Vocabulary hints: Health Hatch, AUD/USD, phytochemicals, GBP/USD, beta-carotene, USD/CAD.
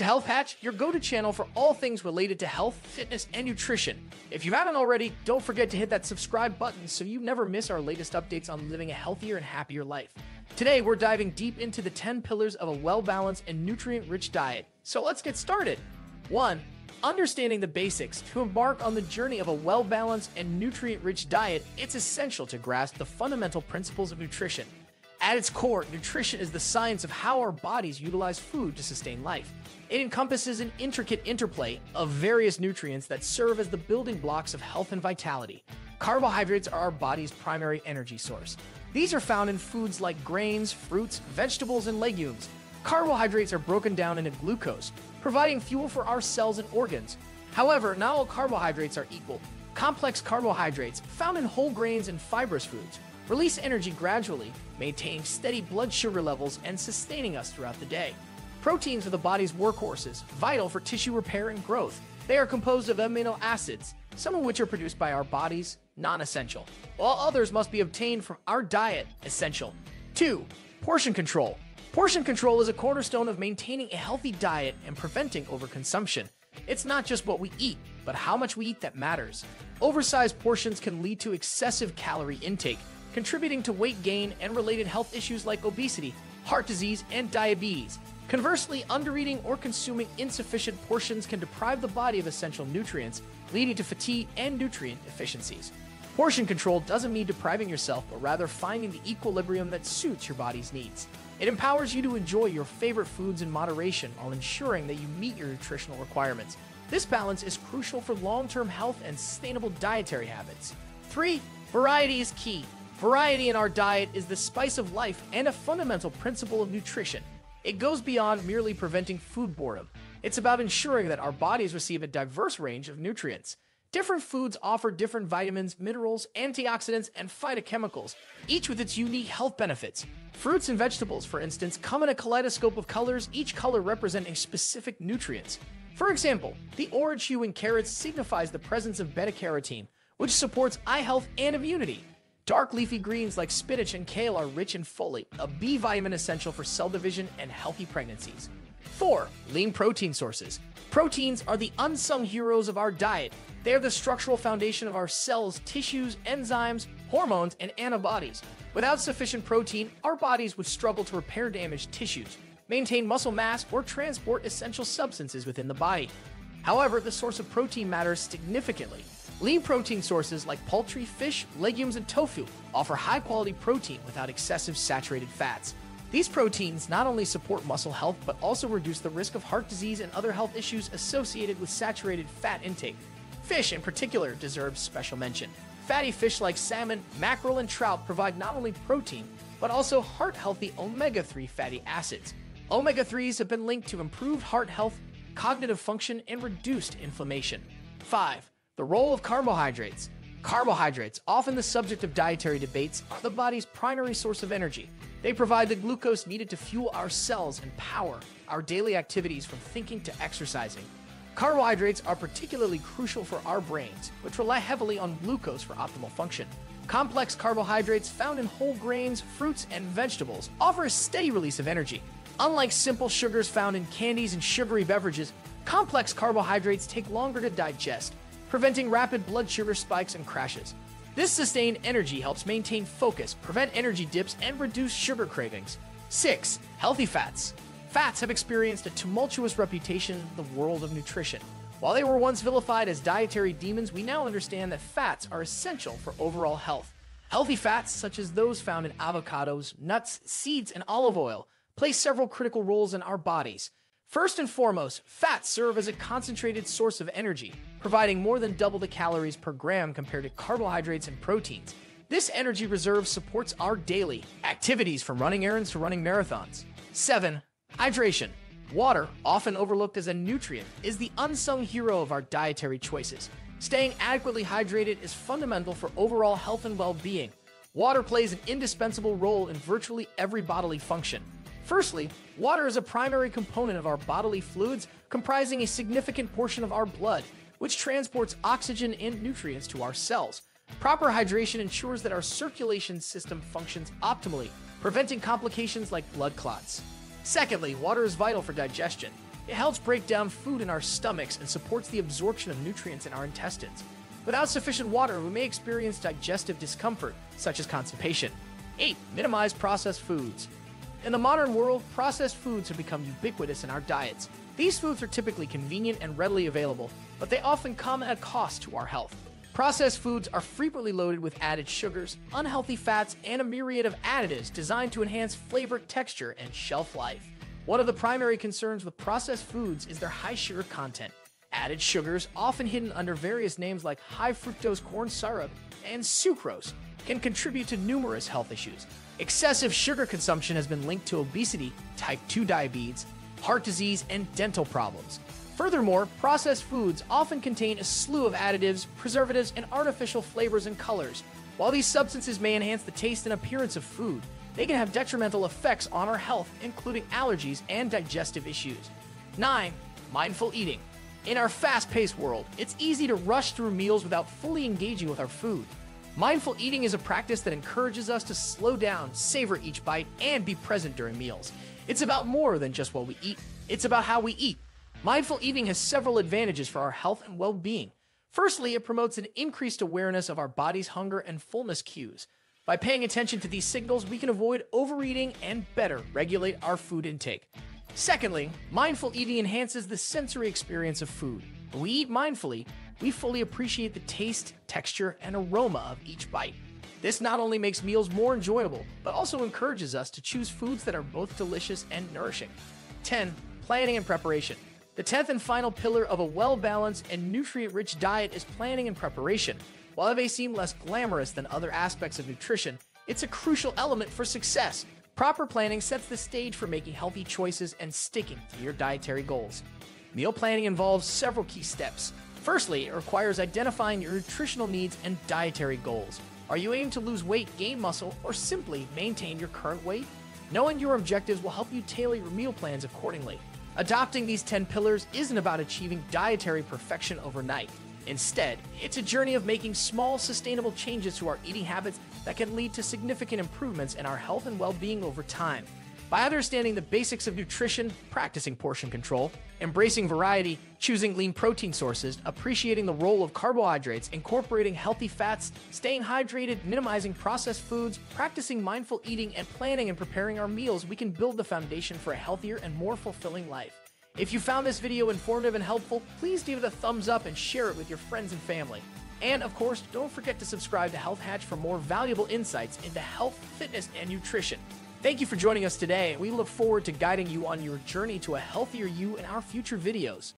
to Health Hatch, your go-to channel for all things related to health, fitness, and nutrition. If you haven't already, don't forget to hit that subscribe button so you never miss our latest updates on living a healthier and happier life. Today, we're diving deep into the 10 pillars of a well-balanced and nutrient-rich diet. So let's get started. 1. Understanding the basics. To embark on the journey of a well-balanced and nutrient-rich diet, it's essential to grasp the fundamental principles of nutrition. At its core, nutrition is the science of how our bodies utilize food to sustain life. It encompasses an intricate interplay of various nutrients that serve as the building blocks of health and vitality. Carbohydrates are our body's primary energy source. These are found in foods like grains, fruits, vegetables, and legumes. Carbohydrates are broken down into glucose, providing fuel for our cells and organs. However, not all carbohydrates are equal. Complex carbohydrates, found in whole grains and fibrous foods, release energy gradually, maintaining steady blood sugar levels and sustaining us throughout the day. Proteins are the body's workhorses, vital for tissue repair and growth. They are composed of amino acids, some of which are produced by our bodies, non-essential, while others must be obtained from our diet, essential. 2. Portion control. Portion control is a cornerstone of maintaining a healthy diet and preventing overconsumption. It's not just what we eat, but how much we eat that matters. Oversized portions can lead to excessive calorie intake, contributing to weight gain and related health issues like obesity, heart disease, and diabetes. Conversely, undereating or consuming insufficient portions can deprive the body of essential nutrients, leading to fatigue and nutrient deficiencies. Portion control doesn't mean depriving yourself, but rather finding the equilibrium that suits your body's needs. It empowers you to enjoy your favorite foods in moderation while ensuring that you meet your nutritional requirements. This balance is crucial for long-term health and sustainable dietary habits. 3. Variety is key. Variety in our diet is the spice of life and a fundamental principle of nutrition. It goes beyond merely preventing food boredom. It's about ensuring that our bodies receive a diverse range of nutrients. Different foods offer different vitamins, minerals, antioxidants, and phytochemicals, each with its unique health benefits. Fruits and vegetables, for instance, come in a kaleidoscope of colors, each color representing specific nutrients. For example, the orange hue in carrots signifies the presence of beta-carotene, which supports eye health and immunity. Dark leafy greens like spinach and kale are rich in folate, a B vitamin essential for cell division and healthy pregnancies. 4. Lean protein sources. Proteins are the unsung heroes of our diet. They are the structural foundation of our cells, tissues, enzymes, hormones, and antibodies. Without sufficient protein, our bodies would struggle to repair damaged tissues, maintain muscle mass, or transport essential substances within the body. However, the source of protein matters significantly. Lean protein sources like poultry, fish, legumes, and tofu offer high-quality protein without excessive saturated fats. These proteins not only support muscle health, but also reduce the risk of heart disease and other health issues associated with saturated fat intake. Fish, in particular, deserves special mention. Fatty fish like salmon, mackerel, and trout provide not only protein, but also heart-healthy omega-3 fatty acids. Omega-3s have been linked to improved heart health, cognitive function, and reduced inflammation. 5. The role of carbohydrates. Carbohydrates, often the subject of dietary debates, are the body's primary source of energy. They provide the glucose needed to fuel our cells and power our daily activities from thinking to exercising. Carbohydrates are particularly crucial for our brains, which rely heavily on glucose for optimal function. Complex carbohydrates found in whole grains, fruits, and vegetables offer a steady release of energy. Unlike simple sugars found in candies and sugary beverages, complex carbohydrates take longer to digest, preventing rapid blood sugar spikes and crashes. This sustained energy helps maintain focus, prevent energy dips, and reduce sugar cravings. 6. Healthy fats. Fats have experienced a tumultuous reputation in the world of nutrition. While they were once vilified as dietary demons, we now understand that fats are essential for overall health. Healthy fats, such as those found in avocados, nuts, seeds, and olive oil, play several critical roles in our bodies. First and foremost, fats serve as a concentrated source of energy, providing more than double the calories per gram compared to carbohydrates and proteins. This energy reserve supports our daily activities, from running errands to running marathons. 7. Hydration. Water, often overlooked as a nutrient, is the unsung hero of our dietary choices. Staying adequately hydrated is fundamental for overall health and well-being. Water plays an indispensable role in virtually every bodily function. Firstly, water is a primary component of our bodily fluids, comprising a significant portion of our blood, which transports oxygen and nutrients to our cells. Proper hydration ensures that our circulation system functions optimally, preventing complications like blood clots. Secondly, water is vital for digestion. It helps break down food in our stomachs and supports the absorption of nutrients in our intestines. Without sufficient water, we may experience digestive discomfort, such as constipation. 8. Minimize processed foods. In the modern world, processed foods have become ubiquitous in our diets. These foods are typically convenient and readily available, but they often come at a cost to our health. Processed foods are frequently loaded with added sugars, unhealthy fats, and a myriad of additives designed to enhance flavor, texture, and shelf life. One of the primary concerns with processed foods is their high sugar content. Added sugars, often hidden under various names like high fructose corn syrup and sucrose, can contribute to numerous health issues. Excessive sugar consumption has been linked to obesity, type 2 diabetes, heart disease, and dental problems. Furthermore, processed foods often contain a slew of additives, preservatives, and artificial flavors and colors. While these substances may enhance the taste and appearance of food, they can have detrimental effects on our health, including allergies and digestive issues. 9. Mindful eating. In our fast-paced world, it's easy to rush through meals without fully engaging with our food. Mindful eating is a practice that encourages us to slow down, savor each bite, and be present during meals. It's about more than just what we eat. It's about how we eat. Mindful eating has several advantages for our health and well-being. Firstly, it promotes an increased awareness of our body's hunger and fullness cues. By paying attention to these signals, we can avoid overeating and better regulate our food intake. Secondly, mindful eating enhances the sensory experience of food. When we eat mindfully, we fully appreciate the taste, texture, and aroma of each bite. This not only makes meals more enjoyable, but also encourages us to choose foods that are both delicious and nourishing. 10. Planning and preparation. The 10th and final pillar of a well-balanced and nutrient-rich diet is planning and preparation. While it may seem less glamorous than other aspects of nutrition, it's a crucial element for success. Proper planning sets the stage for making healthy choices and sticking to your dietary goals. Meal planning involves several key steps. Firstly, it requires identifying your nutritional needs and dietary goals. Are you aiming to lose weight, gain muscle, or simply maintain your current weight? Knowing your objectives will help you tailor your meal plans accordingly. Adopting these 10 pillars isn't about achieving dietary perfection overnight. Instead, it's a journey of making small, sustainable changes to our eating habits that can lead to significant improvements in our health and well-being over time. By understanding the basics of nutrition, practicing portion control, embracing variety, choosing lean protein sources, appreciating the role of carbohydrates, incorporating healthy fats, staying hydrated, minimizing processed foods, practicing mindful eating, and planning and preparing our meals, we can build the foundation for a healthier and more fulfilling life. If you found this video informative and helpful, please give it a thumbs up and share it with your friends and family. And of course, don't forget to subscribe to Health Hatch for more valuable insights into health, fitness, and nutrition. Thank you for joining us today. We look forward to guiding you on your journey to a healthier you in our future videos.